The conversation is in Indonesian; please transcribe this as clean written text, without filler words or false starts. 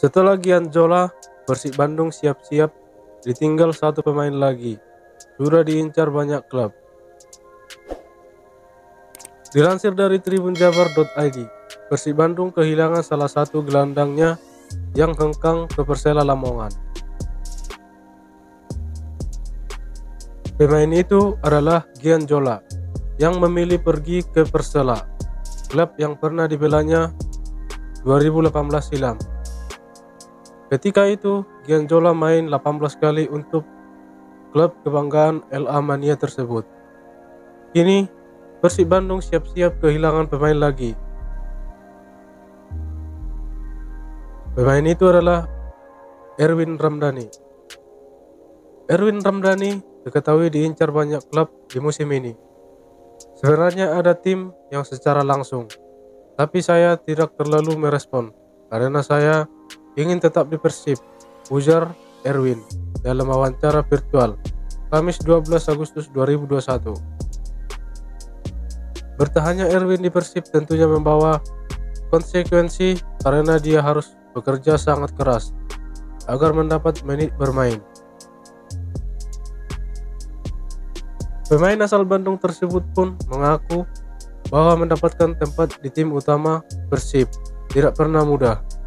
Setelah Gianjola, Persib Bandung siap-siap ditinggal satu pemain lagi. Sudah diincar banyak klub. Dilansir dari tribunjabar.id, Persib Bandung kehilangan salah satu gelandangnya yang hengkang ke Persela Lamongan. Pemain itu adalah Gianjola yang memilih pergi ke Persela, klub yang pernah dibelanya 2018 silam. Ketika itu, Gianjola main 18 kali untuk klub kebanggaan L.A. Mania tersebut. Kini Persib Bandung siap-siap kehilangan pemain lagi. Pemain itu adalah Erwin Ramdani. Erwin Ramdani diketahui diincar banyak klub di musim ini. Sebenarnya ada tim yang secara langsung, tapi saya tidak terlalu merespon karena saya ingin tetap di Persib, ujar Erwin dalam wawancara virtual Kamis 12 Agustus 2021. Bertahannya Erwin di Persib tentunya membawa konsekuensi karena dia harus bekerja sangat keras agar mendapat menit bermain. Pemain asal Bandung tersebut pun mengaku bahwa mendapatkan tempat di tim utama Persib tidak pernah mudah.